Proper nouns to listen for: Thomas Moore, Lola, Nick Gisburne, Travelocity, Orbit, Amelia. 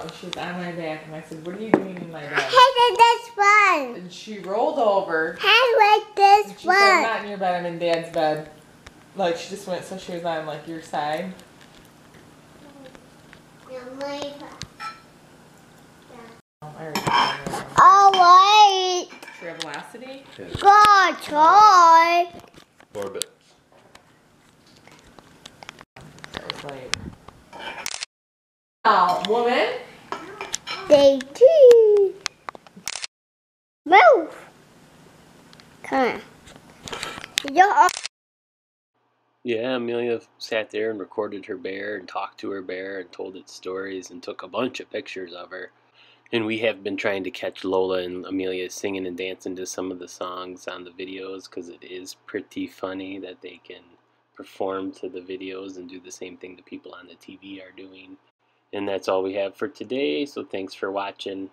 out and she was on my back and I said, what are you doing in my bed? I did this one. And she rolled over. I like this and she one. She said, I'm not in your bed, I'm in Dad's bed. Like she just went, so she was on like your side. Alright. Travelocity? Go try. Orbit. That was late. Wow, woman. They do. Move. Come on. Yeah, Amelia sat there and recorded her bear and talked to her bear and told its stories and took a bunch of pictures of her. And we have been trying to catch Lola and Amelia singing and dancing to some of the songs on the videos because it is pretty funny that they can perform to the videos and do the same thing the people on the TV are doing. And that's all we have for today, so thanks for watching.